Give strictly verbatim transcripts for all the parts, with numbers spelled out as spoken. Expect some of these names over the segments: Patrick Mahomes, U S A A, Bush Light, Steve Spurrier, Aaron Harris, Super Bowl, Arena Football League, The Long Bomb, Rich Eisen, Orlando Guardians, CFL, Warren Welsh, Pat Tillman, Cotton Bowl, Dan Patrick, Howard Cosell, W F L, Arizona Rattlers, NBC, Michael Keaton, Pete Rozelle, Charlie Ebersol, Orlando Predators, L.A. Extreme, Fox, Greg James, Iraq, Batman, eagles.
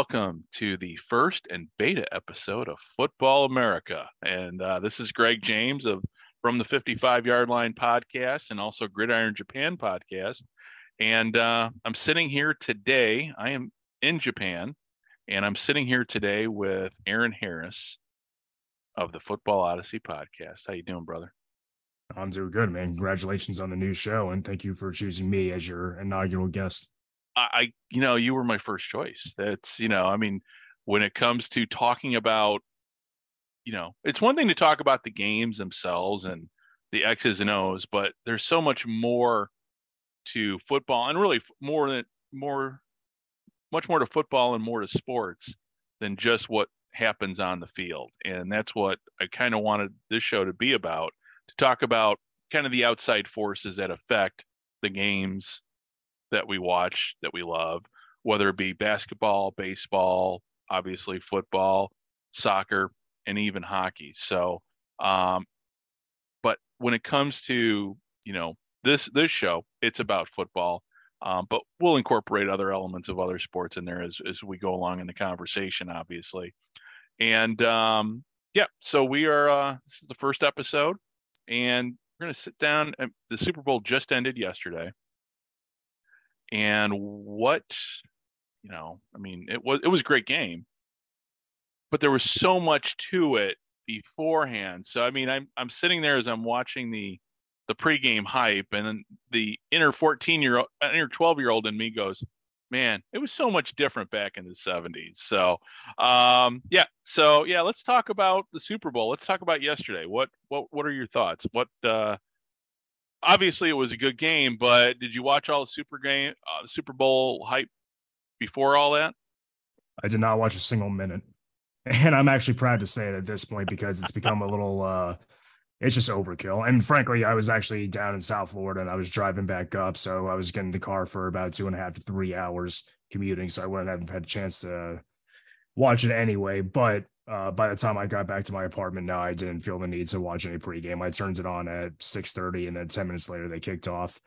welcome to the first and beta episode of Football America. And uh, this is Greg James of From the fifty-five yard line podcast and also Gridiron Japan podcast. And uh, I'm sitting here today. I am in Japan, and I'm sitting here today with Aaron Harris of the Football Odyssey podcast. How you doing, brother? I'm doing good, man. Congratulations on the new show, and thank you for choosing me as your inaugural guest. I, you know, you were my first choice. That's, you know, I mean, when it comes to talking about, you know, it's one thing to talk about the games themselves and the X's and O's, but there's so much more to football, and really more than more, much more to football and more to sports than just what happens on the field. And that's what I kind of wanted this show to be about, to talk about kind of the outside forces that affect the games that we watch, that we love, whether it be basketball, baseball, obviously football, soccer, and even hockey. So, um, but when it comes to, you know, this, this show, it's about football, um, but we'll incorporate other elements of other sports in there as, as we go along in the conversation, obviously. And, um, yeah, so we are, uh, this is the first episode, and we're going to sit down. The Super Bowl just ended yesterday. And what, you know, I mean, it was, it was a great game, but there was so much to it beforehand. So, I mean, I'm, I'm sitting there as I'm watching the, the pregame hype, and the inner fourteen year old, inner twelve year old in me goes, man, it was so much different back in the seventies. So, um, yeah. So yeah, let's talk about the Super Bowl. Let's talk about yesterday. What, what, what are your thoughts? What, uh, obviously, it was a good game, but did you watch all the Super game, uh, Super Bowl hype before all that? I did not watch a single minute, and I'm actually proud to say it at this point, because it's become a little, uh, it's just overkill. And frankly, I was actually down in South Florida, and I was driving back up, so I was getting in the car for about two and a half to three hours commuting, so I wouldn't have had a chance to watch it anyway. But Uh, by the time I got back to my apartment, no, I didn't feel the need to watch any pregame. I turned it on at six thirty, and then ten minutes later, they kicked off.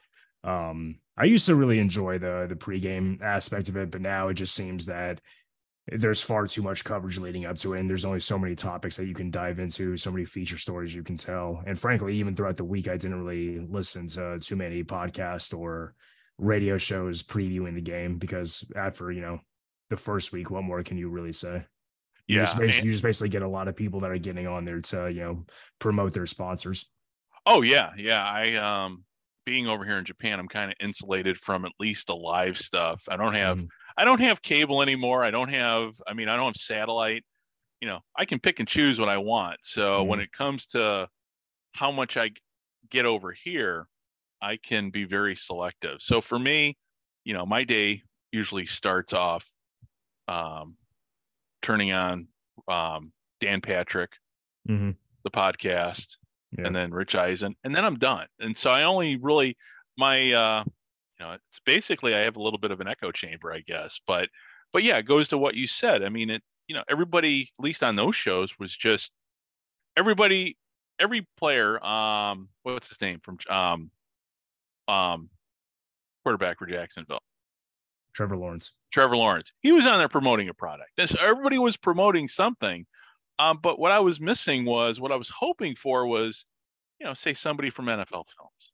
Um, I used to really enjoy the the pregame aspect of it, but now it just seems that there's far too much coverage leading up to it, and there's only so many topics that you can dive into, so many feature stories you can tell. And frankly, even throughout the week, I didn't really listen to too many podcasts or radio shows previewing the game, because after, you know, the first week, what more can you really say? You, yeah, just and, you just basically get a lot of people that are getting on there to, you know, promote their sponsors. Oh, yeah. Yeah. I, um, being over here in Japan, I'm kind of insulated from at least the live stuff. I don't have, mm. I don't have cable anymore. I don't have, I mean, I don't have satellite. You know, I can pick and choose what I want. So mm. when it comes to how much I get over here, I can be very selective. So for me, you know, my day usually starts off, um, turning on um, Dan Patrick, mm-hmm. the podcast, yeah. and then Rich Eisen, and then I'm done. And so I only really, my, uh, you know, it's basically, I have a little bit of an echo chamber, I guess, but, but yeah, it goes to what you said. I mean, it, you know, everybody, at least on those shows, was just everybody, every player, um, what's his name from, um, um, quarterback for Jacksonville. Trevor Lawrence. Trevor Lawrence. He was on there promoting a product. This, everybody was promoting something. Um, but what I was missing was, what I was hoping for was, you know, say somebody from N F L Films,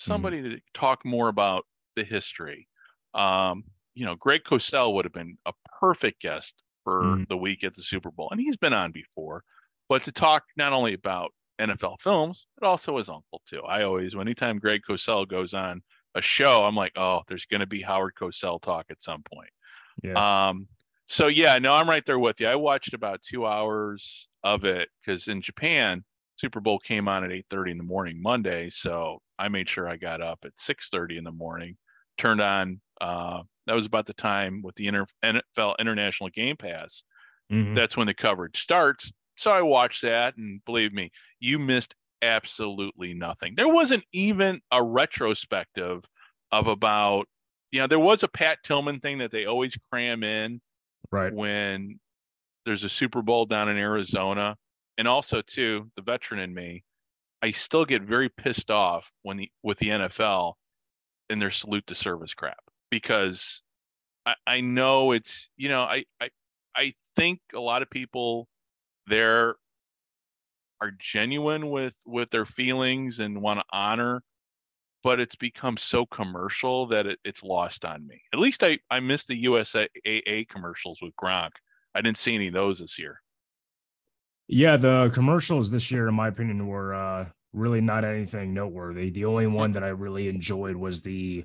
somebody mm-hmm. to talk more about the history. Um, you know, Greg Cosell would have been a perfect guest for mm-hmm. the week at the Super Bowl. And he's been on before, but to talk not only about N F L Films, but also his uncle too. I always, anytime Greg Cosell goes on a show, I'm like, oh, there's going to be Howard Cosell talk at some point. Yeah. Um, so yeah, no, I'm right there with you. I watched about two hours of it, because in Japan, Super Bowl came on at eight thirty in the morning Monday, so I made sure I got up at six thirty in the morning, turned on. Uh, that was about the time with the inter- N F L International Game Pass. Mm-hmm. That's when the coverage starts. So I watched that, and believe me, you missed absolutely nothing. There wasn't even a retrospective of about, you know, there was a Pat Tillman thing that they always cram in right when there's a Super Bowl down in Arizona. And also too, the veteran in me, I still get very pissed off when the, with the N F L and their salute to service crap, because I, I know it's, you know, I, I, I think a lot of people there are genuine with, with their feelings and want to honor, but it's become so commercial that it, it's lost on me. At least I, I missed the U S A A commercials with Gronk. I didn't see any of those this year. Yeah, the commercials this year, in my opinion, were uh, really not anything noteworthy. The only one that I really enjoyed was the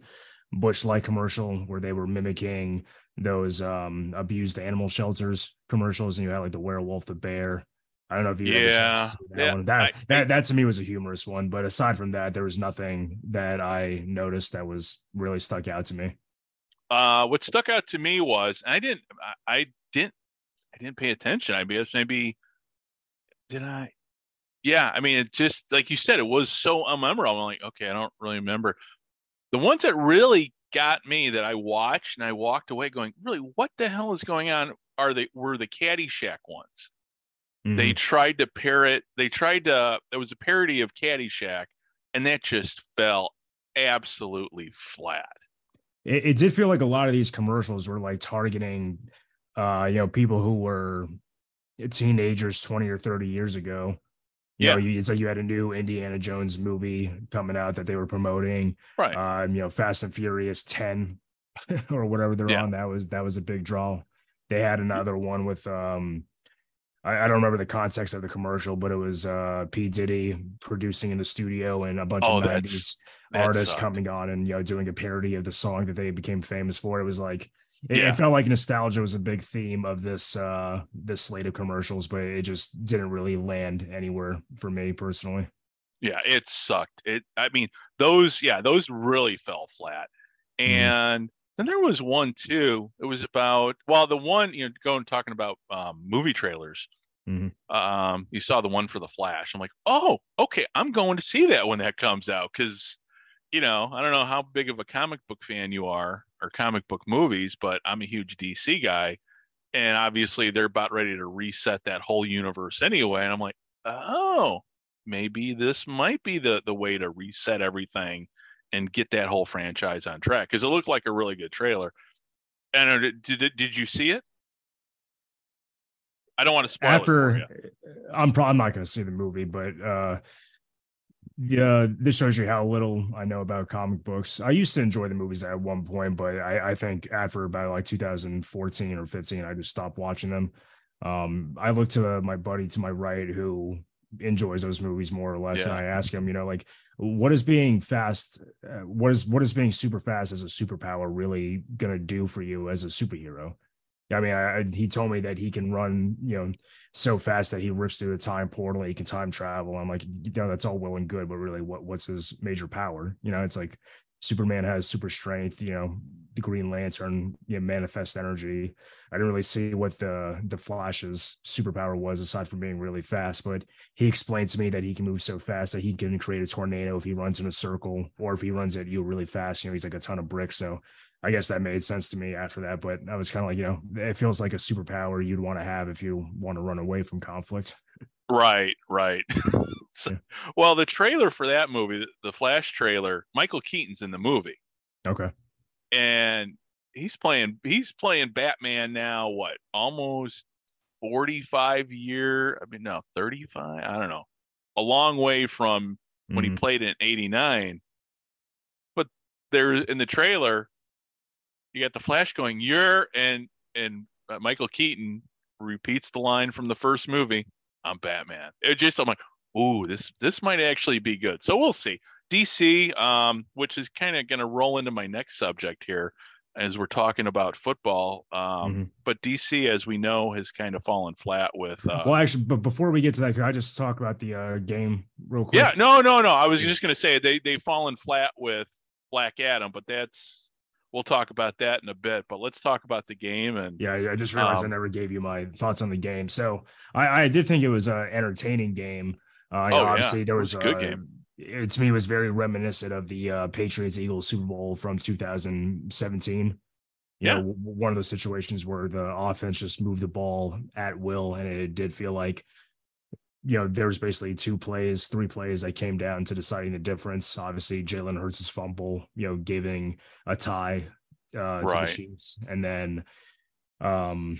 Bush Light commercial where they were mimicking those um, abused animal shelters commercials, and you had like the werewolf, the bear. I don't know if you had a chance to see that yeah, one. That, I, that that to me was a humorous one, but aside from that, there was nothing that I noticed that was really stuck out to me. Uh, what stuck out to me was I didn't, I, I didn't, I didn't pay attention. I guess maybe did I? Yeah, I mean, it just like you said, it was so unmemorable. I'm like, okay, I don't really remember. The ones that really got me that I watched and I walked away going, really, what the hell is going on? Are they were the Caddyshack ones? Mm-hmm. They tried to parrot. They tried to. There was a parody of Caddyshack, and that just fell absolutely flat. It, it did feel like a lot of these commercials were like targeting, uh, you know, people who were teenagers twenty or thirty years ago. You yeah, know, you, it's like you had a new Indiana Jones movie coming out that they were promoting. Right. Um, you know, Fast and Furious ten or whatever they're yeah. on. That was that was a big draw. They had another one with um. I don't remember the context of the commercial, but it was uh, P. Diddy producing in the studio and a bunch oh, of nineties artists sucked. coming on and, you know, doing a parody of the song that they became famous for. It was like, it, yeah. it felt like nostalgia was a big theme of this, uh, this slate of commercials, but it just didn't really land anywhere for me personally. Yeah. It sucked. It, I mean, those, yeah, those really fell flat. And mm-hmm. then there was one too. It was about, well, the one, you know, going talking about um, movie trailers. Mm-hmm. Um, you saw the one for The Flash. I'm like, oh, okay, I'm going to see that when that comes out because, you know, I don't know how big of a comic book fan you are or comic book movies, but I'm a huge D C guy, and obviously they're about ready to reset that whole universe anyway. And I'm like, oh, maybe this might be the the way to reset everything and get that whole franchise on track, because it looked like a really good trailer. And did did you see it? I don't want to spoil After, it for you. I'm probably not going to see the movie, but uh, yeah, this shows you how little I know about comic books. I used to enjoy the movies at one point, but I, I think after about like two thousand fourteen or fifteen, I just stopped watching them. Um, I look to my buddy to my right who enjoys those movies more or less, yeah. and I ask him, you know, like, what is being fast, uh, what is what is being super fast as a superpower really gonna do for you as a superhero? I mean, I, I, he told me that he can run, you know, so fast that he rips through the time portal. He can time travel. I'm like, you know, that's all well and good, but really, what what's his major power? You know, it's like Superman has super strength. You know, the Green Lantern, you know, manifest energy. I didn't really see what the the Flash's superpower was aside from being really fast. But he explained to me that he can move so fast that he can create a tornado if he runs in a circle, or if he runs at you really fast. You know, he's like a ton of bricks. So I guess that made sense to me after that, but I was kind of like, you know, it feels like a superpower you'd want to have if you want to run away from conflict. Right, right. So, yeah. Well, the trailer for that movie, the Flash trailer, Michael Keaton's in the movie. Okay. And he's playing, he's playing Batman now, what, almost forty-five year, I mean, no, thirty-five, I don't know. A long way from when mm-hmm. he played in eighty-nine, but there in the trailer, you got the Flash going, you're, and and uh, Michael Keaton repeats the line from the first movie, I'm Batman. It just, I'm like, ooh, this this might actually be good. So we'll see. D C, um, which is kind of going to roll into my next subject here as we're talking about football. Um, mm-hmm. But D C, as we know, has kind of fallen flat with. Uh, well, actually, but before we get to that, can I just talk about the uh, game real quick? Yeah, no, no, no. I was just going to say they they've fallen flat with Black Adam, but that's. We'll talk about that in a bit, but let's talk about the game. And yeah, I just realized um, I never gave you my thoughts on the game. So I, I did think it was an entertaining game. Uh, oh, know, obviously, yeah. there was, was a good uh, game. It, to me, was very reminiscent of the uh, Patriots-Eagles Super Bowl from two thousand seventeen. You yeah, know, one of those situations where the offense just moved the ball at will, and it did feel like, you know, there was basically two plays, three plays that came down to deciding the difference. Obviously, Jalen Hurts' fumble, you know, giving a tie uh, right. to the Chiefs. And then, um,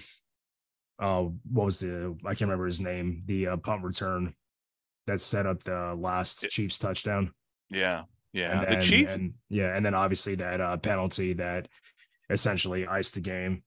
uh, what was the, I can't remember his name, the uh, punt return that set up the last it, Chiefs touchdown. Yeah. Yeah. And then, the Chiefs. And, yeah. And then obviously that uh, penalty that essentially iced the game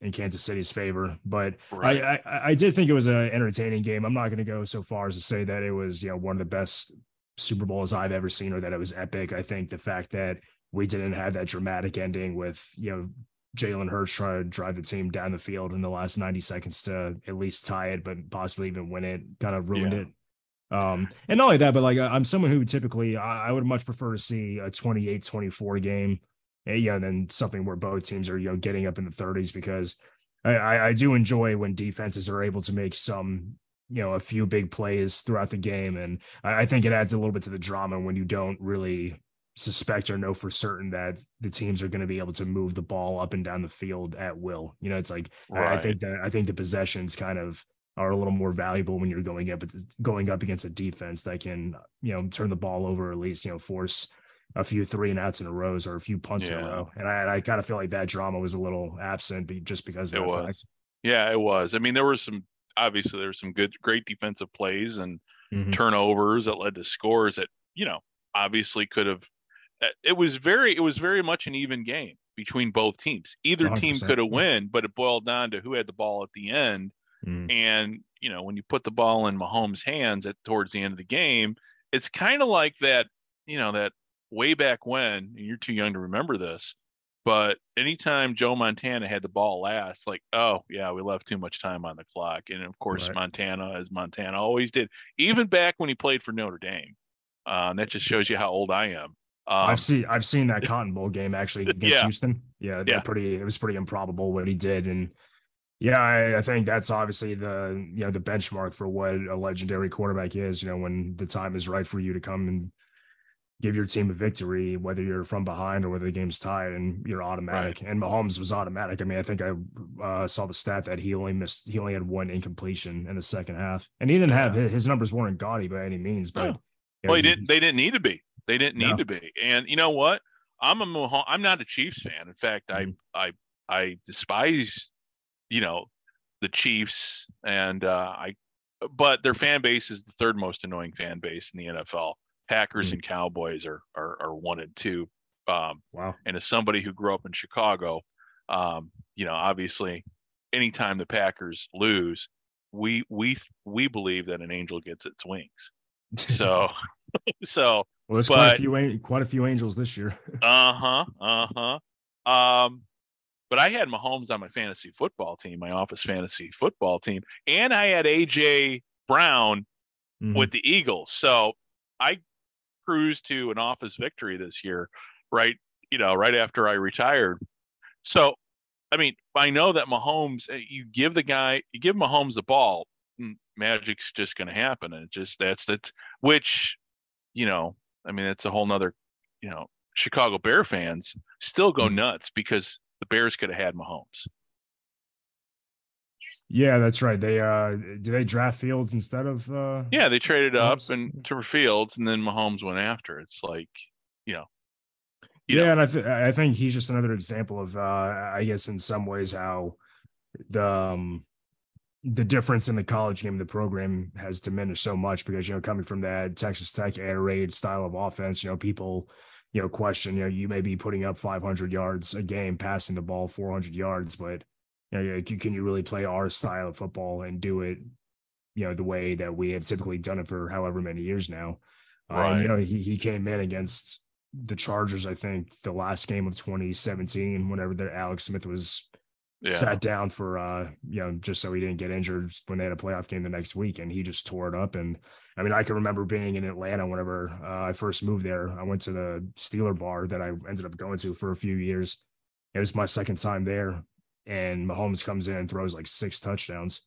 in Kansas City's favor. But right. I, I, I did think it was an entertaining game. I'm not going to go so far as to say that it was, you know, one of the best Super Bowls I've ever seen or that it was epic. I think the fact that we didn't have that dramatic ending with, you know, Jalen Hurts trying to drive the team down the field in the last ninety seconds to at least tie it, but possibly even win it, kind of ruined yeah. it. Um, and not only that, but like, I'm someone who typically, I, I would much prefer to see a twenty-eight twenty-four game. And, you know, then something where both teams are, you know, getting up in the thirties, because I, I do enjoy when defenses are able to make some, you know, a few big plays throughout the game. And I, I think it adds a little bit to the drama when you don't really suspect or know for certain that the teams are going to be able to move the ball up and down the field at will. You know, it's like, right. I, I think that, I think the possessions kind of are a little more valuable when you're going up, going up against a defense that can, you know, turn the ball over, or at least, you know, force a few three and outs in a row or a few punts yeah. in a row. And I, I kind of feel like that drama was a little absent, but just because of it that was. Fact. Yeah, it was. I mean, there were some, obviously there were some good, great defensive plays and mm-hmm. turnovers that led to scores that, you know, obviously could have, it was very, it was very much an even game between both teams. Either one hundred percent team could have won, but it boiled down to who had the ball at the end. Mm. And, you know, when you put the ball in Mahomes' hands at towards the end of the game, it's kind of like that, you know, that way back when, and you're too young to remember this, but anytime Joe Montana had the ball last, like, oh yeah, we left too much time on the clock. And of course, right. Montana, as Montana always did, even back when he played for Notre Dame. Uh, and that just shows you how old I am. Um, I've seen I've seen that Cotton Bowl game actually against yeah. Houston. Yeah, yeah, pretty. It was pretty improbable what he did, and yeah, I, I think that's obviously the you know the benchmark for what a legendary quarterback is. You know, when the time is right for you to come and give your team a victory, whether you're from behind or whether the game's tied, and you're automatic. Right. And Mahomes was automatic. I mean, I think I uh, saw the stat that he only missed. He only had one incompletion in the second half, and he didn't yeah. have his, his numbers weren't gaudy by any means, but. Yeah. Well, he didn't, they didn't need to be. They didn't need no. to be. And you know what? I'm a Mah- I'm not a Chiefs fan. In fact, I I I despise, you know, the Chiefs, and uh, I. But their fan base is the third most annoying fan base in the N F L. Packers mm. and Cowboys are are, are one and two. Um, wow. And as somebody who grew up in Chicago, um, you know, obviously, anytime the Packers lose, we we we believe that an angel gets its wings. So, so well, there's but, quite a few quite a few angels this year. uh huh, uh huh. Um, but I had Mahomes on my fantasy football team, my office fantasy football team, and I had A J Brown mm. with the Eagles. So I cruised to an office victory this year, right? You know, right after I retired. So, I mean, I know that Mahomes. You give the guy, you give Mahomes the ball. Magic's just going to happen, and it just that's that. Which, you know, I mean, it's a whole nother. You know, Chicago Bear fans still go nuts because the Bears could have had Mahomes. Yeah, that's right. They uh, did they draft Fields instead of? Uh, yeah, they traded Mahomes? up and to Fields, and then Mahomes went after. It's like, you know. You yeah, know. and I th- I think he's just another example of, uh, I guess, in some ways, how the. Um, the difference in the college game, the program has diminished so much because, you know, coming from that Texas Tech air raid style of offense, you know, people, you know, question, you know, you may be putting up five hundred yards a game, passing the ball four hundred yards, but, you know, can you really play our style of football and do it, you know, the way that we have typically done it for however many years now? Right. Um, you know, he, he came in against the Chargers, I think the last game of twenty seventeen, whenever their Alex Smith was, Yeah. sat down for, uh, you know, just so he didn't get injured when they had a playoff game the next week, and he just tore it up. And I mean, I can remember being in Atlanta whenever uh, I first moved there. I went to the Steeler bar that I ended up going to for a few years. It was my second time there, and Mahomes comes in and throws like six touchdowns,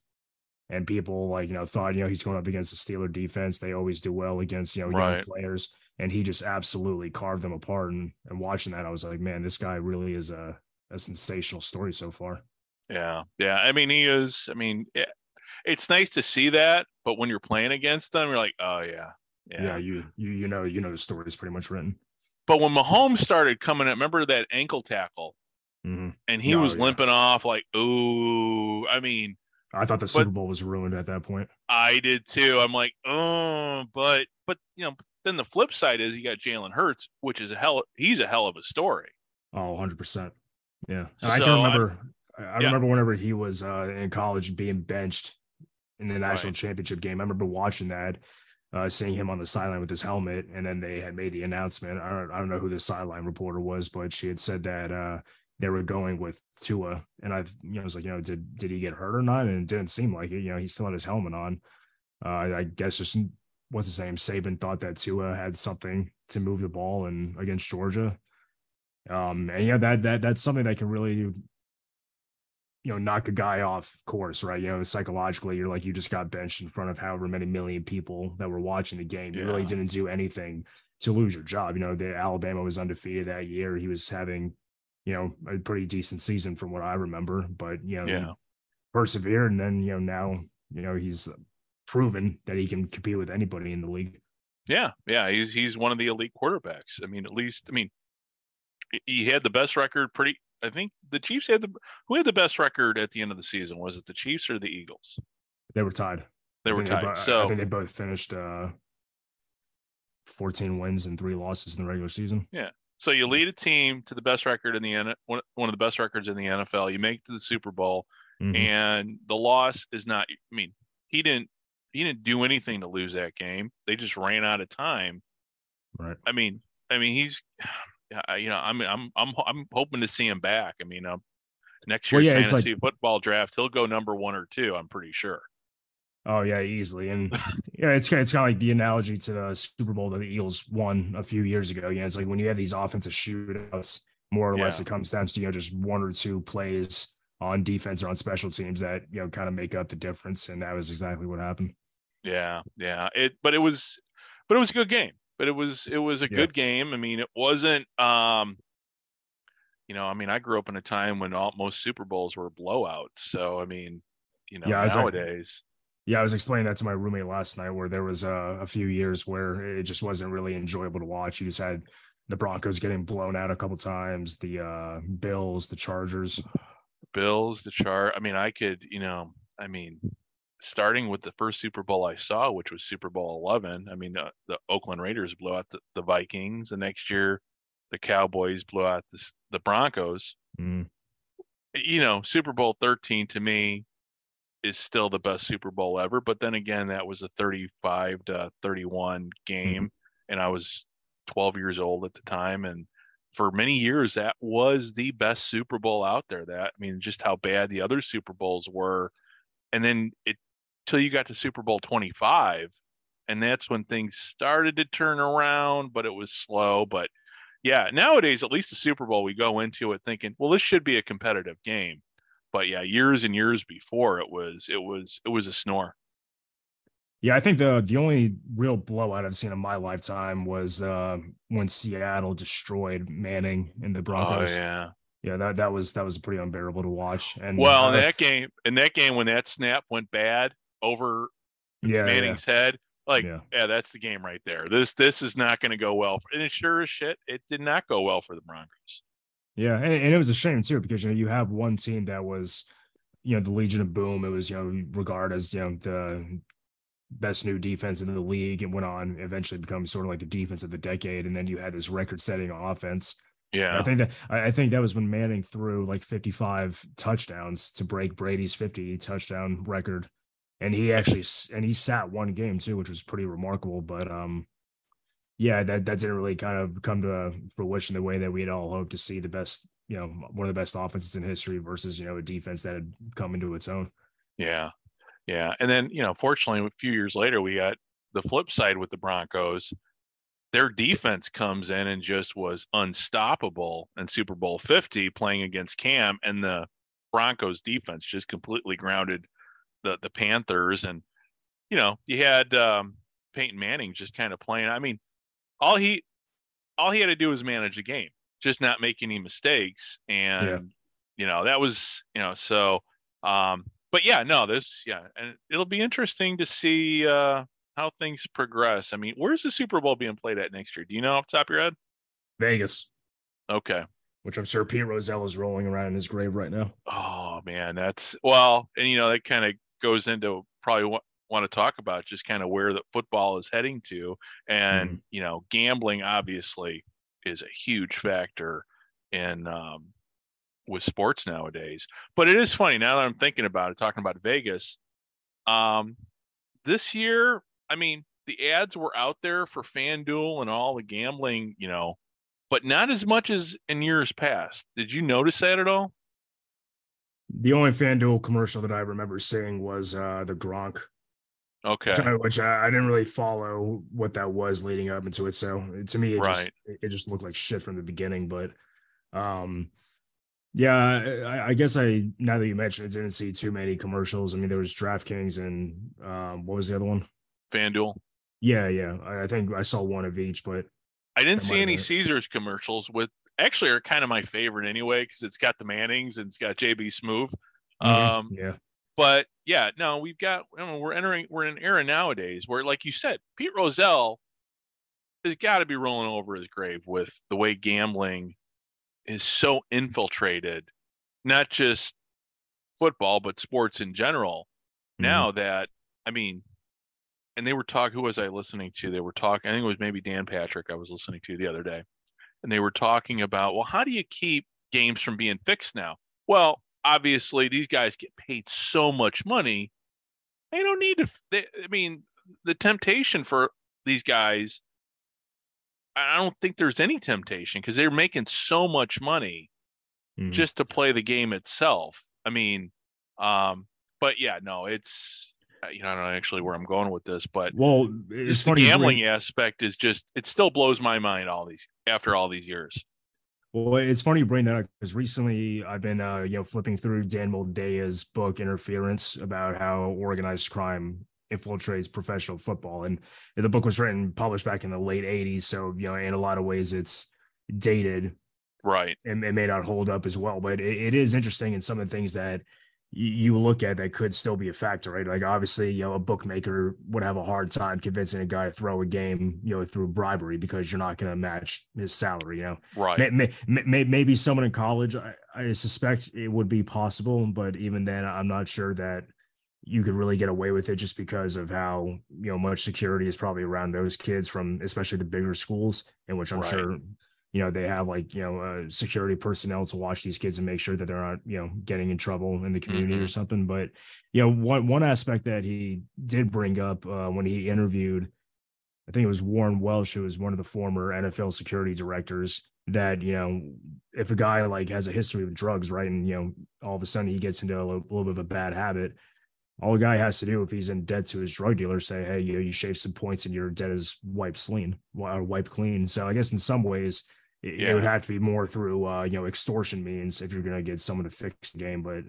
and people like, you know, thought, you know, he's going up against the Steeler defense. They always do well against, you know, young right. players, and he just absolutely carved them apart. And, and watching that, I was like, man, this guy really is a a sensational story so far. Yeah. Yeah. I mean, he is, I mean, it, it's nice to see that, but when you're playing against them, you're like, oh yeah. Yeah. yeah you, you, you know, you know, the story is pretty much written. But when Mahomes started coming up, remember that ankle tackle Mm-hmm. And he oh, was yeah. limping off like, ooh, I mean. I thought the Super Bowl was ruined at that point. I did too. I'm like, oh, but, but, you know, then the flip side is you got Jalen Hurts, which is a hell, he's a hell of a story. Oh, one hundred percent. Yeah. And so I can remember, I, I yeah. remember whenever he was uh, in college being benched in the national right. championship game. I remember watching that, uh, seeing him on the sideline with his helmet. And then they had made the announcement. I don't, I don't know who the sideline reporter was, but she had said that, uh, they were going with Tua, and I've, you know, I was like, you know, did did he get hurt or not? And it didn't seem like it. You know, he still had his helmet on. Uh, I guess just what's his name? Saban thought that Tua had something to move the ball and against Georgia. Um, and yeah, that that that's something that can really, you know, knock a guy off course, right? You know, psychologically, you're like, you just got benched in front of however many million people that were watching the game. You yeah. really didn't do anything to lose your job. You know, the Alabama was undefeated that year. He was having, you know, a pretty decent season from what I remember, but, you know, yeah. persevered. And then, you know, now, you know, he's proven that he can compete with anybody in the league. Yeah. Yeah. He's, he's one of the elite quarterbacks. I mean, at least, I mean, he had the best record. Pretty, I think the Chiefs had the, who had the best record at the end of the season? Was it the Chiefs or the Eagles? They were tied. They were tied. They, so I think they both finished uh, fourteen wins and three losses in the regular season. Yeah. So you lead a team to the best record in the one of the best records in the N F L. You make it to the Super Bowl, mm-hmm. and the loss is not. I mean, he didn't he didn't do anything to lose that game. They just ran out of time. Right. I mean, I mean, he's, you know, I'm I'm I'm I'm hoping to see him back. I mean, um, next year's well, yeah, fantasy like, football draft, he'll go number one or two. I'm pretty sure. Oh yeah, easily. And yeah, it's it's kind of like the analogy to the Super Bowl that the Eagles won a few years ago. Yeah, it's like when you have these offensive shootouts, more or yeah. less, it comes down to, you know, just one or two plays on defense or on special teams that, you know, kind of make up the difference. And that was exactly what happened. Yeah, yeah. It but it was, but it was a good game. But it was it was a yeah. good game. I mean, it wasn't. Um, you know, I mean, I grew up in a time when all, most Super Bowls were blowouts. So I mean, you know, yeah, nowadays. Yeah, I was explaining that to my roommate last night, where there was uh, a few years where it just wasn't really enjoyable to watch. You just had the Broncos getting blown out a couple times, the uh, Bills, the Chargers. Bills, the Char. I mean, I could, you know, I mean, starting with the first Super Bowl I saw, which was Super Bowl eleven. I mean, the, the Oakland Raiders blew out the, the Vikings. The next year, the Cowboys blew out the, the Broncos. Mm. You know, Super Bowl thirteen to me is still the best Super Bowl ever, but then again, that was a thirty-five to thirty-one game, mm-hmm. and I was twelve years old at the time. And for many years, that was the best Super Bowl out there. That I mean, just how bad the other Super Bowls were, and then it till you got to Super Bowl twenty-five, and that's when things started to turn around, but it was slow. But yeah, nowadays, at least the Super Bowl, we go into it thinking, well, this should be a competitive game. But yeah, years and years before, it was it was it was a snore. Yeah, I think the the only real blowout I've seen in my lifetime was uh, when Seattle destroyed Manning and the Broncos. Oh yeah, yeah that that was that was pretty unbearable to watch. And well, uh, in that game, in that game when that snap went bad over yeah, Manning's yeah. head, like yeah. yeah, that's the game right there. This this is not going to go well, for, and it sure as shit, it did not go well for the Broncos. Yeah, and, and it was a shame too, because you know you have one team that was, you know, the Legion of Boom. It was, you know, regarded as, you know, the best new defense in the league. It went on eventually become sort of like the defense of the decade, and then you had this record-setting offense. Yeah, I think that I think that was when Manning threw like fifty-five touchdowns to break Brady's fifty touchdown record, and he actually and he sat one game too, which was pretty remarkable. But um. Yeah, that, that didn't really kind of come to fruition the way that we had all hoped to see the best, you know, one of the best offenses in history versus, you know, a defense that had come into its own. Yeah. Yeah. And then, you know, fortunately, a few years later, we got the flip side with the Broncos. Their defense comes in and just was unstoppable in Super Bowl fifty playing against Cam, and the Broncos defense just completely grounded the, the Panthers. And, you know, you had um, Peyton Manning just kind of playing. I mean, All he, all he had to do was manage the game, just not make any mistakes, and yeah. you know that was you know so. Um, but yeah, no, this yeah, and it'll be interesting to see uh, how things progress. I mean, where's the Super Bowl being played at next year? Do you know off the top of your head? Vegas. Okay, which I'm sure Pete Rozelle is rolling around in his grave right now. Oh, man, that's – well, and, you know, that kind of goes into probably what want to talk about, just kind of where the football is heading to. And, mm-hmm. you know, gambling obviously is a huge factor in um, with sports nowadays. But it is funny, now that I'm thinking about it, talking about Vegas, um, this year, I mean, the ads were out there for FanDuel and all the gambling, you know, but not as much as in years past. Did you notice that at all? The only FanDuel commercial that I remember seeing was uh, the Gronk. Okay. Which, I, which I, I didn't really follow what that was leading up into it. So to me, it, right. just, it just looked like shit from the beginning. But um, yeah, I, I guess I, now that you mentioned it, didn't see too many commercials. I mean, there was DraftKings and um, what was the other one? FanDuel. Yeah, yeah. I, I think I saw one of each, but I didn't see any Caesars commercials with actually are kind of my favorite anyway, because it's got the Mannings and it's got J B Smoove. Um, yeah. yeah. But yeah, no, we've got, I mean, we're entering, we're in an era nowadays where, like you said, Pete Rozelle has got to be rolling over his grave with the way gambling is so infiltrated, not just football, but sports in general. Mm-hmm. Now that, I mean, and they were talking, who was I listening to? They were talking, I think it was maybe Dan Patrick I was listening to the other day. And they were talking about, well, how do you keep games from being fixed now? Well, obviously, these guys get paid so much money. They don't need to. They, I mean, the temptation for these guys, I don't think there's any temptation because they're making so much money mm. just to play the game itself. I mean, um, but yeah, no, it's, you know, I don't know actually where I'm going with this, but well, it's funny, the gambling aspect is just, it still blows my mind all these, after all these years. Well, it's funny you bring that up because recently I've been, uh, you know, flipping through Dan Muldea's book Interference about how organized crime infiltrates professional football, and the book was written, published back in the late eighties. So, you know, in a lot of ways, it's dated, right? And it may not hold up as well, but it, it is interesting in some of the things that you look at that could still be a factor, right? Like obviously, you know, a bookmaker would have a hard time convincing a guy to throw a game, you know, through bribery because you're not going to match his salary, you know? Right. May, may, may, maybe someone in college, I, I suspect it would be possible, but even then I'm not sure that you could really get away with it just because of how, you know, much security is probably around those kids from, especially the bigger schools, in which I'm right. sure, you know, they have like, you know, uh, security personnel to watch these kids and make sure that they're not, you know, getting in trouble in the community mm-hmm. or something. But, you know, one, one aspect that he did bring up uh, when he interviewed, I think it was Warren Welsh, who was one of the former N F L security directors, that, you know, if a guy like has a history of drugs, right, and, you know, all of a sudden he gets into a little, little bit of a bad habit, all a guy has to do if he's in debt to his drug dealer, say, hey, you know, you shave some points and your debt is wiped clean, or wiped clean. So I guess in some ways, It yeah. would have to be more through, uh, you know, extortion means if you're going to get someone to fix the game. But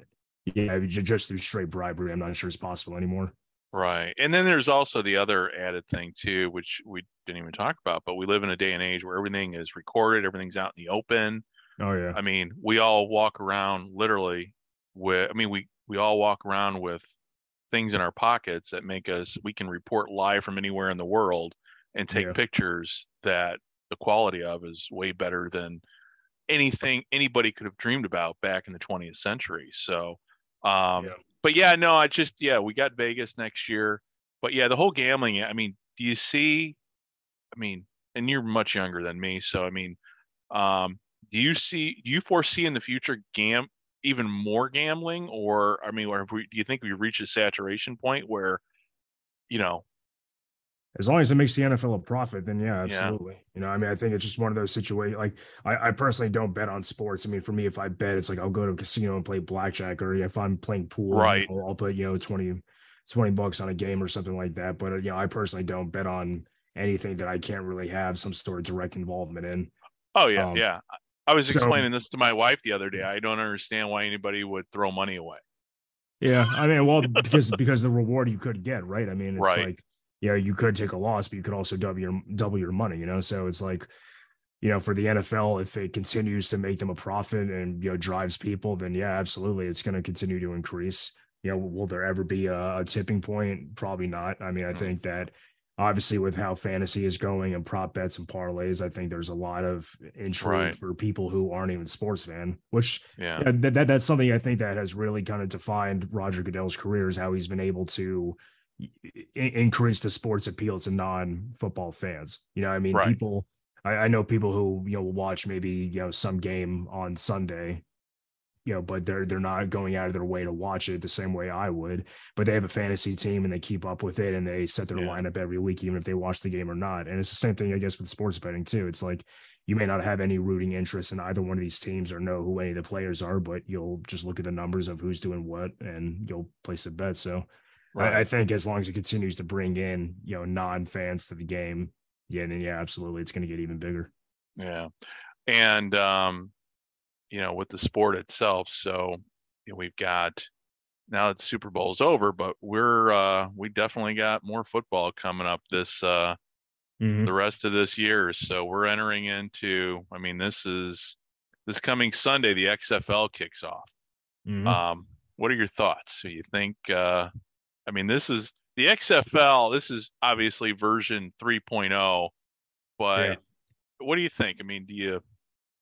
yeah, just through straight bribery, I'm not sure it's possible anymore. Right. And then there's also the other added thing, too, which we didn't even talk about. But we live in a day and age where everything is recorded. Everything's out in the open. Oh, yeah. I mean, we all walk around literally with I mean, we we all walk around with things in our pockets that make us we can report live from anywhere in the world and take yeah. pictures that the quality of is way better than anything anybody could have dreamed about back in the twentieth century. So, um, yeah. but yeah, no, I just, yeah, we got Vegas next year, but yeah, the whole gambling, I mean, do you see, I mean, and you're much younger than me. So, I mean, um, do you see, do you foresee in the future gam even more gambling or, I mean, or we, do you think we reach a saturation point where, you know, as long as it makes the N F L a profit, then yeah, absolutely. Yeah. You know, I mean, I think it's just one of those situations. Like, I, I personally don't bet on sports. I mean, for me, if I bet, it's like I'll go to a casino and play blackjack, or if I'm playing pool, right, I'll, I'll put, you know, twenty, twenty bucks on a game or something like that. But, you know, I personally don't bet on anything that I can't really have some sort of direct involvement in. Oh, yeah. Um, yeah. I was so, explaining this to my wife the other day. I don't understand why anybody would throw money away. Yeah. I mean, well, because, because the reward you could get, right? I mean, it's right. like, you know, you could take a loss, but you could also double your double your money, you know? So it's like, you know, for the N F L, if it continues to make them a profit and, you know, drives people, then yeah, absolutely. It's going to continue to increase. You know, will there ever be a, a tipping point? Probably not. I mean, I think that obviously with how fantasy is going and prop bets and parlays, I think there's a lot of intrigue right. for people who aren't even sports fan, which yeah. you know, that, that that's something I think that has really kind of defined Roger Goodell's career, is how he's been able to increase the sports appeal to non-football fans. You know what I mean? Right. People, I, I know people who, you know, will watch maybe, you know, some game on Sunday, you know, but they're, they're not going out of their way to watch it the same way I would, but they have a fantasy team and they keep up with it and they set their yeah. lineup every week, even if they watch the game or not. And it's the same thing, I guess, with sports betting too. It's like, you may not have any rooting interest in either one of these teams or know who any of the players are, but you'll just look at the numbers of who's doing what and you'll place a bet. So right. I, I think as long as it continues to bring in, you know, non-fans to the game, yeah, then yeah, absolutely, it's going to get even bigger. Yeah. And, um, you know, with the sport itself. So, you know, we've got, now that the Super Bowl is over, but we're, uh, we definitely got more football coming up this, uh, mm-hmm. the rest of this year. So we're entering into, I mean, this is this coming Sunday, the X F L kicks off. Mm-hmm. Um, what are your thoughts? Do you think, uh, I mean, this is the X F L, this is obviously version three point oh, but yeah. what do you think? I mean, do you,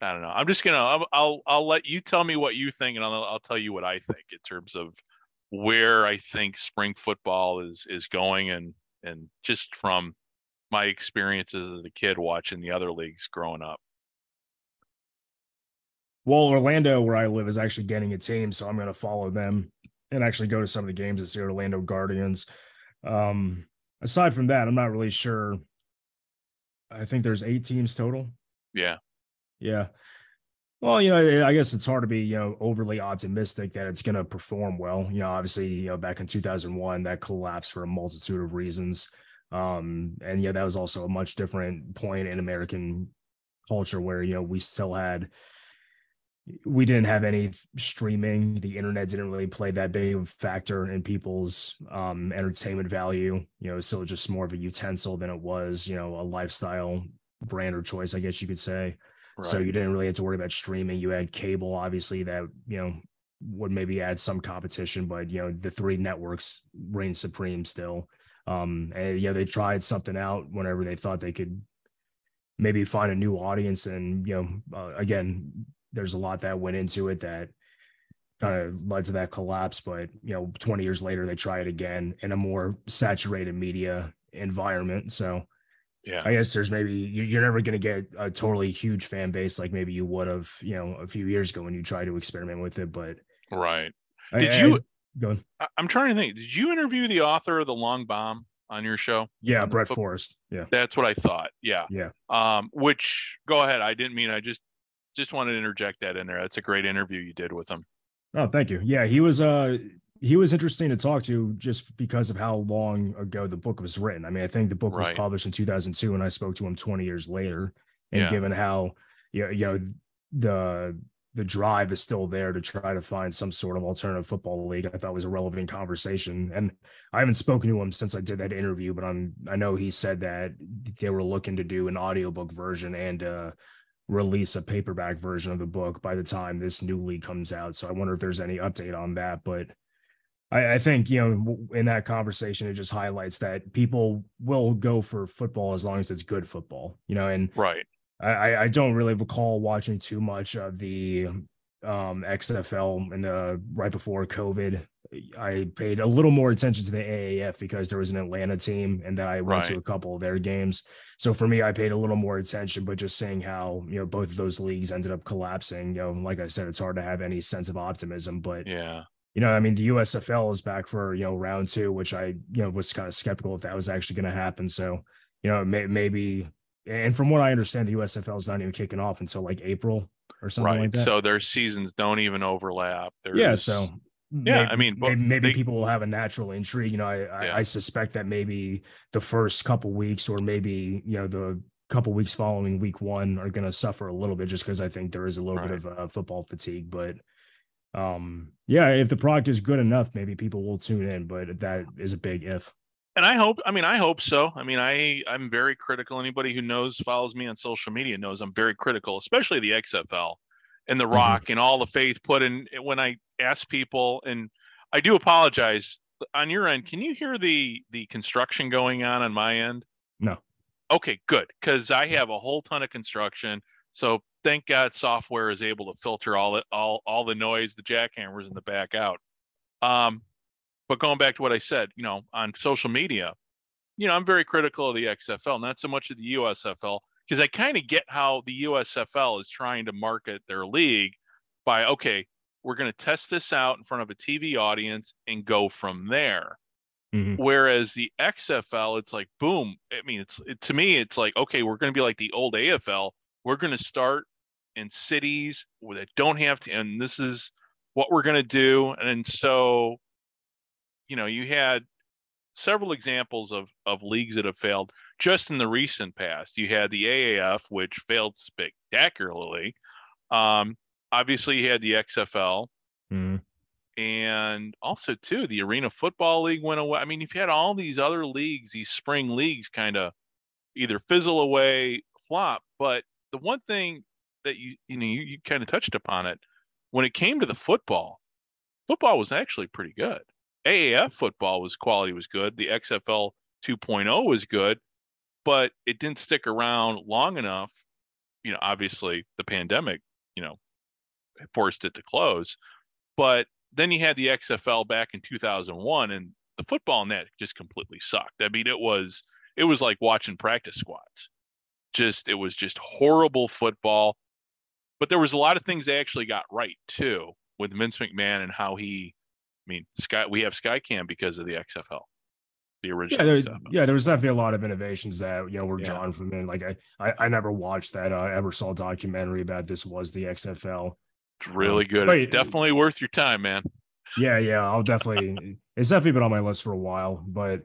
I don't know. I'm just going to, I'll, I'll let you tell me what you think and I'll, I'll tell you what I think in terms of where I think spring football is, is going. And, and just from my experiences as a kid watching the other leagues growing up. Well, Orlando, where I live, is actually getting a team. So I'm going to follow them and actually go to some of the games at the Orlando Guardians. Um, aside from that, I'm not really sure. I think there's eight teams total. Yeah. Yeah. Well, you know, I guess it's hard to be, you know, overly optimistic that it's going to perform well. You know, obviously, you know, back in two thousand one, that collapsed for a multitude of reasons. Um, and yeah, that was also a much different point in American culture where, you know, we still had, we didn't have any streaming. The internet didn't really play that big of a factor in people's um, entertainment value, you know, so just more of a utensil than it was, you know, a lifestyle brand or choice, I guess you could say. Right. So you didn't really have to worry about streaming. You had cable, obviously, that, you know, would maybe add some competition, but, you know, the three networks reign supreme still. Um, and, you know, they tried something out whenever they thought they could maybe find a new audience. And, you know, uh, again, there's a lot that went into it that kind of led to that collapse. But, you know, twenty years later, they try it again in a more saturated media environment. So yeah, I guess there's maybe, you're never going to get a totally huge fan base like maybe you would have, you know, a few years ago when you tried to experiment with it. But right. Did I, you, I, go on. I'm trying to think, did you interview the author of The Long Bomb on your show? Yeah, Brett the, Forrest. Yeah. That's what I thought. Yeah. Yeah. Um, which, go ahead. I didn't mean, I just, just wanted to interject that in there. That's a great interview you did with him. Oh, thank you. Yeah. He was, uh, he was interesting to talk to just because of how long ago the book was written. I mean, I think the book right. was published in two thousand two and I spoke to him twenty years later, and yeah. given how, you know, you know, the, the drive is still there to try to find some sort of alternative football league, I thought was a relevant conversation. And I haven't spoken to him since I did that interview, but I'm, I know he said that they were looking to do an audiobook version and, uh, release a paperback version of the book by the time this new league comes out. So I wonder if there's any update on that, but I, I think, you know, in that conversation, it just highlights that people will go for football as long as it's good football, you know, and right. I, I don't really recall watching too much of the um, X F L in the right before COVID. I paid a little more attention to the A A F because there was an Atlanta team and then I went right. to a couple of their games. So for me, I paid a little more attention, but just seeing how, you know, both of those leagues ended up collapsing, you know, like I said, it's hard to have any sense of optimism, but yeah, you know, I mean, the U S F L is back for, you know, round two, which I, you know, was kind of skeptical if that was actually going to happen. So, you know, may, maybe, and from what I understand, the U S F L is not even kicking off until like April or something right. like that. So their seasons don't even overlap. There's... Yeah. So Yeah, maybe, I mean, maybe, maybe they, people will have a natural intrigue. You know, I, yeah. I suspect that maybe the first couple weeks, or maybe, you know, the couple weeks following week one, are going to suffer a little bit just because I think there is a little right. bit of uh, football fatigue. But um, yeah, if the product is good enough, maybe people will tune in. But that is a big if. And I hope. I mean, I hope so. I mean, I I'm very critical. Anybody who knows follows me on social media knows I'm very critical, especially the X F L. And the Rock mm-hmm. and all the faith put in when I ask people, and I do apologize on your end, can you hear the the construction going on on my end? No. Okay, good, because I have a whole ton of construction. So thank God software is able to filter all the, all all the noise, the jackhammers in the back out. Um, but going back to what I said, you know, on social media, you know, I'm very critical of the X F L, not so much of the U S F L, because I kind of get how the U S F L is trying to market their league by, okay, we're going to test this out in front of a T V audience and go from there. Mm-hmm. Whereas the X F L, it's like, boom. I mean, it's it, to me, it's like, okay, we're going to be like the old A F L. We're going to start in cities that don't have to, and this is what we're going to do. And so, you know, you had several examples of, of leagues that have failed just in the recent past. You had the A A F, which failed spectacularly. Um, obviously, you had the X F L. Mm-hmm. And also, too, the Arena Football League went away. I mean, you've had all these other leagues, these spring leagues kind of either fizzle away, flop. But the one thing that you, you know, you, you kind of touched upon it, when it came to the football, football was actually pretty good. A A F football was quality was good. The X F L two point oh was good, but it didn't stick around long enough. You know, obviously the pandemic, you know, forced it to close. But then you had the X F L back in two thousand one, and the football net just completely sucked. I mean, it was it was like watching practice squads. Just it was just horrible football. But there was a lot of things they actually got right too with Vince McMahon and how he. I mean, Sky we have Skycam because of the X F L, the original. Yeah, there, yeah, there was definitely a lot of innovations that you know were yeah. drawn from in. Like I, I, I never watched that uh, Ebersol documentary about this was the X F L. It's really good. But, it's definitely worth your time, man. Yeah, yeah. I'll definitely it's definitely been on my list for a while. But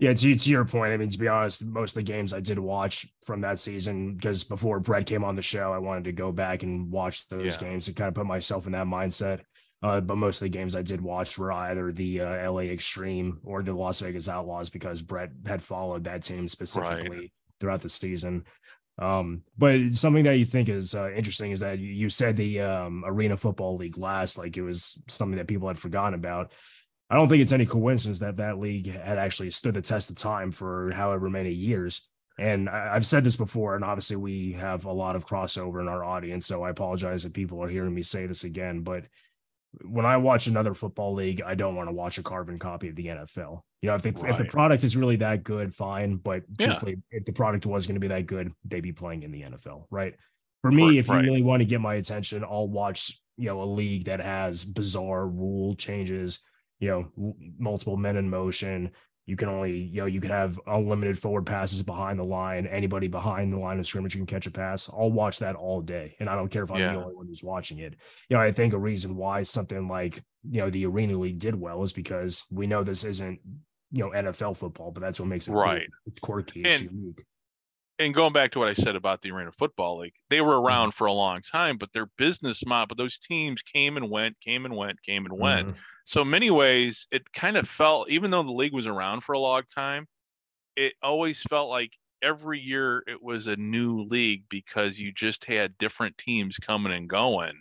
yeah, to, to your point, I mean, to be honest, most of the games I did watch from that season, because before Brett came on the show, I wanted to go back and watch those yeah. games and kind of put myself in that mindset. Uh, but most of the games I did watch were either the uh, L A Extreme or the Las Vegas Outlaws, because Brett had followed that team specifically right. throughout the season. Um, but something that you think is uh, interesting is that you, you said the um, Arena Football League last, like it was something that people had forgotten about. I don't think it's any coincidence that that league had actually stood the test of time for however many years. And I, I've said this before, and obviously we have a lot of crossover in our audience, so I apologize if people are hearing me say this again, but when I watch another football league, I don't want to watch a carbon copy of the N F L. You know, if the, right. if the product is really that good, fine. But truthfully, yeah. if the product was going to be that good, they'd be playing in the N F L, right? For me, right, if you right. really want to get my attention, I'll watch, you know, a league that has bizarre rule changes, you know, multiple men in motion. You can only, you know, you can have unlimited forward passes behind the line. Anybody behind the line of scrimmage can catch a pass. I'll watch that all day. And I don't care if I'm yeah. the only one who's watching it. You know, I think a reason why something like, you know, the Arena League did well is because we know this isn't, you know, N F L football, but that's what makes it right. cool, quirky and, and unique. And going back to what I said about the Arena Football League, they were around for a long time, but their business model, but those teams came and went, came and went, came and went. Mm-hmm. So in many ways, it kind of felt, even though the league was around for a long time, it always felt like every year it was a new league because you just had different teams coming and going.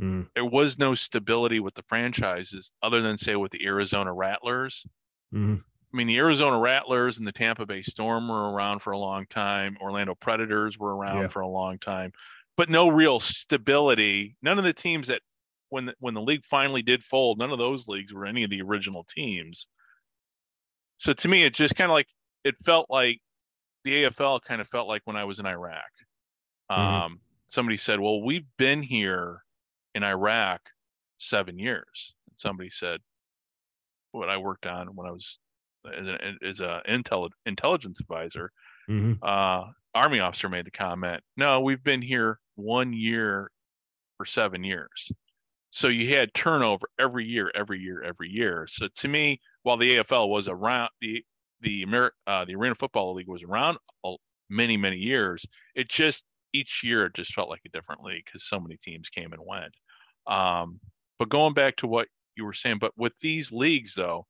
Mm. There was no stability with the franchises other than, say, with the Arizona Rattlers. Mm. I mean, the Arizona Rattlers and the Tampa Bay Storm were around for a long time. Orlando Predators were around yeah. for a long time. But no real stability. None of the teams that When the, when the league finally did fold, none of those leagues were any of the original teams. So to me, it just kind of like, it felt like the A F L kind of felt like when I was in Iraq. Um, mm-hmm. Somebody said, well, we've been here in Iraq seven years. And somebody said, what I worked on when I was as an as a intel, intelligence advisor, mm-hmm. uh, Army officer made the comment, no, we've been here one year for seven years. So you had turnover every year, every year, every year. So to me, while the A F L was around, the the Ameri- uh, the Arena Football League was around many, many years. It just each year it just felt like a different league because so many teams came and went. Um, but going back to what you were saying, but with these leagues though,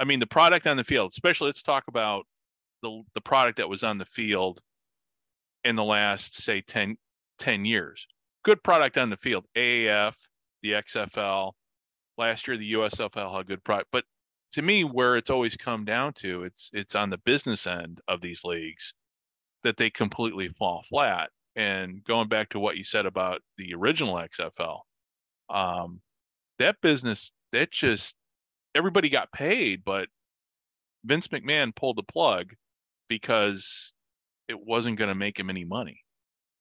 I mean the product on the field, especially let's talk about the the product that was on the field in the last say ten, ten years. Good product on the field, A A F. The X F L last year, the U S F L had good product, but to me, where it's always come down to, it's it's on the business end of these leagues that they completely fall flat. And going back to what you said about the original X F L, um, that business, that just, everybody got paid, but Vince McMahon pulled the plug because it wasn't going to make him any money.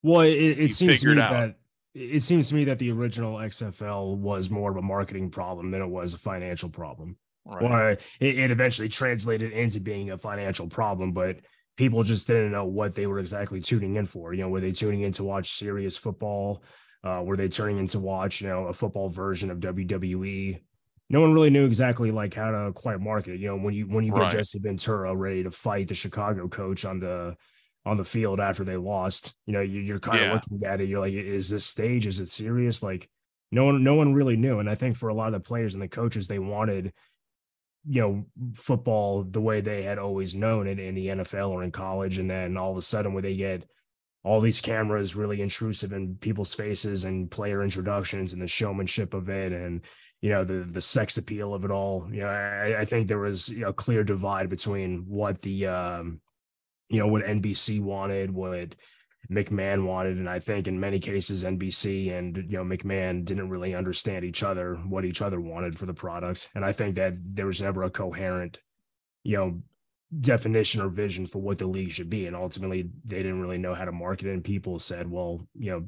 Well, it, it seems to me out. that it seems to me that the original X F L was more of a marketing problem than it was a financial problem. Right. Or it, it eventually translated into being a financial problem, but people just didn't know what they were exactly tuning in for. You know, were they tuning in to watch serious football? Uh, were they turning in to watch, you know, a football version of W W E? No one really knew exactly like how to quite market it. You know, when you when you right. get Jesse Ventura ready to fight the Chicago coach on the on the field after they lost, you know, you, you're kind yeah. of looking at it. You're like, is this stage? Is it serious? Like, no one, no one really knew. And I think for a lot of the players and the coaches, they wanted, you know, football the way they had always known it in the N F L or in college. And then all of a sudden, when they get all these cameras really intrusive in people's faces and player introductions and the showmanship of it and, you know, the the sex appeal of it all. You know, I, I think there was, you know, a clear divide between what the, um, you know, what N B C wanted, what McMahon wanted. And I think in many cases, N B C and, you know, McMahon didn't really understand each other, what each other wanted for the product. And I think that there was never a coherent, you know, definition or vision for what the league should be. And ultimately, they didn't really know how to market it. And people said, well, you know,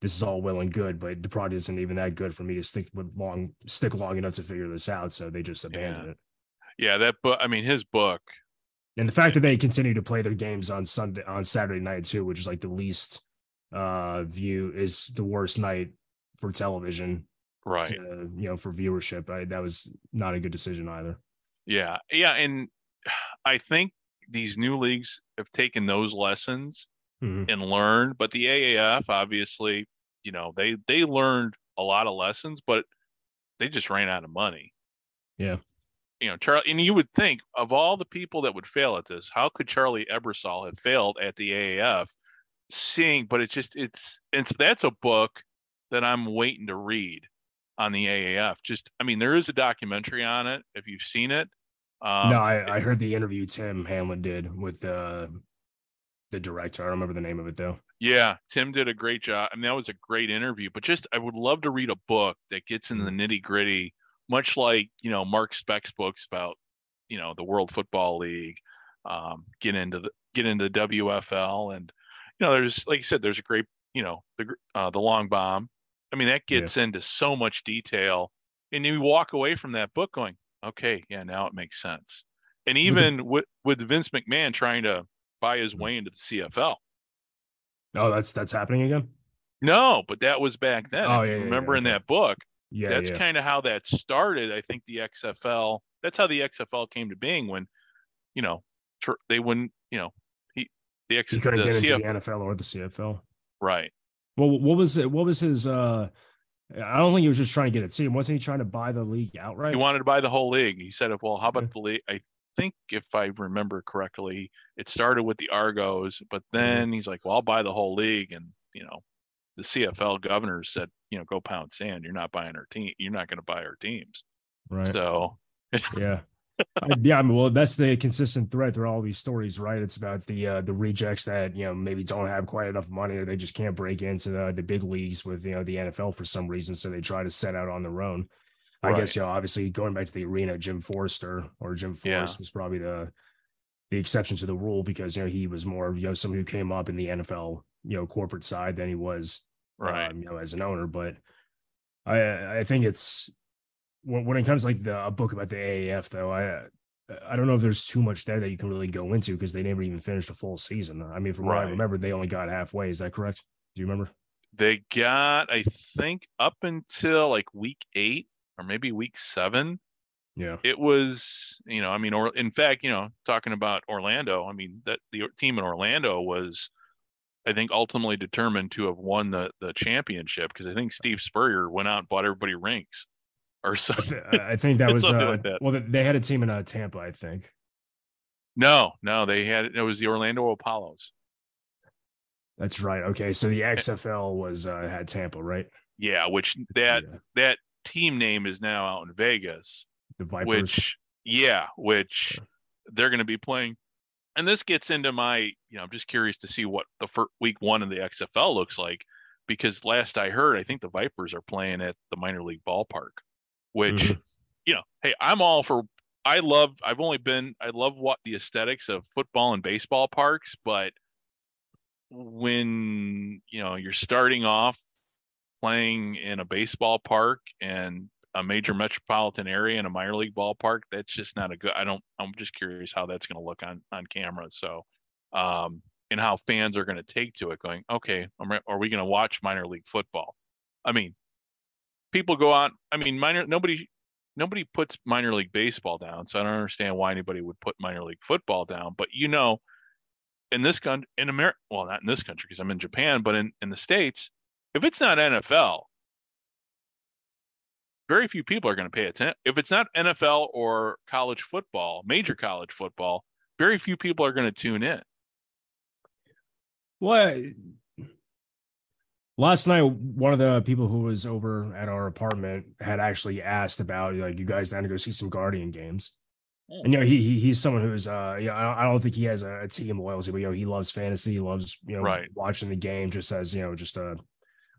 this is all well and good, but the product isn't even that good for me to stick with long, stick long enough to figure this out. So they just abandoned yeah. it. Yeah, that book. I mean, his book, and the fact that they continue to play their games on Sunday, on Saturday night too, which is like the least uh, view is the worst night for television, right? To, you know, for viewership, I, that was not a good decision either. Yeah, yeah, and I think these new leagues have taken those lessons. Mm-hmm. And learn, but the A A F, obviously, you know, they they learned a lot of lessons, but they just ran out of money. Yeah, you know, Charlie, and you would think of all the people that would fail at this, how could Charlie Ebersol have failed at the A A F? Seeing, but it just it's it's that's a book that I'm waiting to read on the A A F. Just, I mean, there is a documentary on it if you've seen it. Um, no, I, it, I heard the interview Tim Hanlon did with uh the director. I don't remember the name of it though. Yeah. Tim did a great job. I mean, that was a great interview, but just, I would love to read a book that gets into the nitty gritty, much like, you know, Mark Speck's books about, you know, the World Football League, um, get into the, get into W F L. And, you know, there's, like you said, there's a great, you know, the, uh, the Long Bomb. I mean, that gets yeah. into so much detail, and you walk away from that book going, okay, yeah, now it makes sense. And even with, with Vince McMahon trying to buy his way into the C F L. Oh, that's that's happening again? No, but that was back then. Oh, yeah, remember yeah, okay. in that book, yeah, that's yeah. kind of how that started. I think the X F L, that's how the X F L came to being when, you know, tr- they wouldn't, you know, he the X F L. He couldn't get into the N F L or the C F L. Right. Well, what was it? What was his, uh, I don't think he was just trying to get a team. Wasn't he trying to buy the league outright? He wanted to buy the whole league. He said, well, how about yeah. the league? I think if I remember correctly, it started with the Argos, but then he's like, well, I'll buy the whole league. And, you know, the C F L governor said, you know, go pound sand. You're not buying our team. You're not going to buy our teams. Right. So. yeah. I, yeah. I mean, well, that's the consistent thread through all these stories, right? It's about the, uh, the rejects that, you know, maybe don't have quite enough money, or they just can't break into the, the big leagues with, you know, the N F L for some reason. So they try to set out on their own. I right. guess, you know, obviously going back to the arena, Jim Forrester or Jim Forrest yeah. was probably the the exception to the rule, because, you know, he was more, you know, someone who came up in the N F L, you know, corporate side than he was, right. um, you know, as an owner. But I I think it's when, when it comes to like the, a book about the A A F, though, I I don't know if there's too much there that you can really go into, because they never even finished a full season. I mean, from right. what I remember, they only got halfway. Is that correct? Do you remember? They got, I think, up until like week eight. Or maybe week seven. Yeah, it was, you know, I mean, or in fact, you know, talking about Orlando, I mean, that the team in Orlando was, I think, ultimately determined to have won the the championship, because I think Steve Spurrier went out and bought everybody rinks or something. I think that was uh, like that. Well, they had a team in uh, Tampa, I think. No, no, they had it was the Orlando Apollos. That's right. Okay, so the X F L was uh, had Tampa, right? Yeah, which that yeah. that. team name is now out in Vegas, the Vipers, which Yeah, which they're going to be playing. And this gets into my, you know, I'm just curious to see what the first week one in the X F L looks like, because last I heard, I think the Vipers are playing at the minor league ballpark, which, mm-hmm. you know, hey, I'm all for, I love, I've only been, I love what the aesthetics of football and baseball parks, but when, you know, you're starting off playing in a baseball park and a major metropolitan area in a minor league ballpark, that's just not a good, I don't, I'm just curious how that's going to look on, on camera. So, um, and how fans are going to take to it going, okay, are we going to watch minor league football? I mean, people go out, I mean, minor, nobody, nobody puts minor league baseball down. So I don't understand why anybody would put minor league football down, but you know, in this country, in America, well, not in this country because I'm in Japan, but in, in the States, if it's not N F L, very few people are going to pay attention. If it's not N F L or college football, major college football, very few people are going to tune in. Well, last night, one of the people who was over at our apartment had actually asked about, like, you guys down to go see some Guardian games. Oh. And, you know, he, he he's someone who's, uh, you know, I don't think he has a, a team loyalty, but, you know, he loves fantasy. He loves, you know, right. watching the game just as, you know, just a,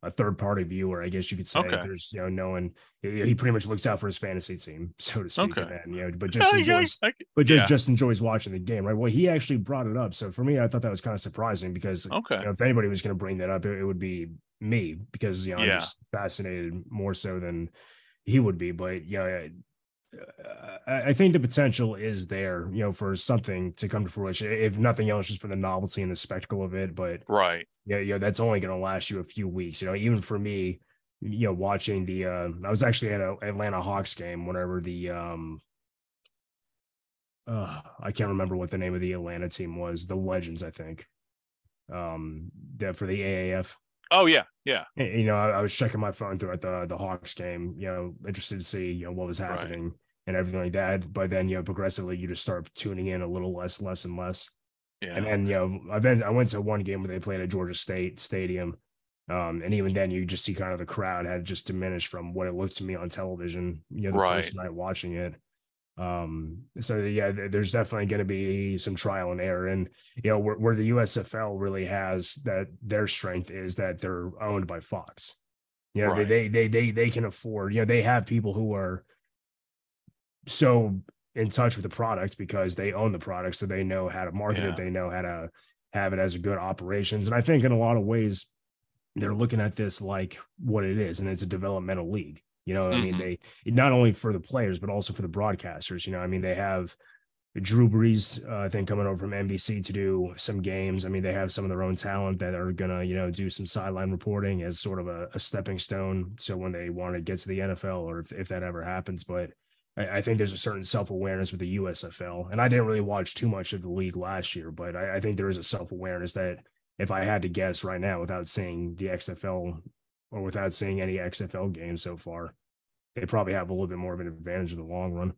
a third-party viewer, I guess you could say. Okay. There's, you know, no one, he pretty much looks out for his fantasy team, so to speak. Okay. And, you know, but just enjoys, I, I, but just, yeah. just enjoys watching the game, right? Well, he actually brought it up. So for me, I thought that was kind of surprising because okay. you know, if anybody was going to bring that up, it, it would be me because, you know, yeah. I'm just fascinated more so than he would be. But, you know, I, I think the potential is there, you know, for something to come to fruition, if nothing else, just for the novelty and the spectacle of it. But right. Yeah, you know, that's only going to last you a few weeks. You know, even for me, you know, watching the uh, I was actually at an Atlanta Hawks game whenever the um, uh, I can't remember what the name of the Atlanta team was. The Legends, I think, um, that for the A A F. Oh yeah, yeah. And, you know, I, I was checking my phone throughout the the Hawks game. You know, interested to see you know what was happening right. and everything like that. But then you know, progressively, you just start tuning in a little less, less and less. Yeah. And then, you know, I've been, I went to one game where they played at Georgia State Stadium. Um, and even then you just see kind of the crowd had just diminished from what it looked to me on television, you know, the right. first night watching it. Um, so yeah, there's definitely going to be some trial and error. And, you know, where, where the U S F L really has that their strength is that they're owned by Fox. You know, right. they, they, they, they, they can afford, you know, they have people who are so in touch with the product because they own the product. So they know how to market yeah. it. They know how to have it as a good operations. And I think in a lot of ways they're looking at this like what it is. And it's a developmental league, you know, mm-hmm. I mean, they, not only for the players, but also for the broadcasters, you know, I mean, they have Drew Brees, uh, I think coming over from N B C to do some games. I mean, they have some of their own talent that are going to, you know, do some sideline reporting as sort of a, a stepping stone. So when they want to get to the N F L or if, if that ever happens, but I think there's a certain self-awareness with the U S F L, and I didn't really watch too much of the league last year, but I, I think there is a self-awareness that if I had to guess right now without seeing the X F L or without seeing any X F L games so far, they probably have a little bit more of an advantage in the long run.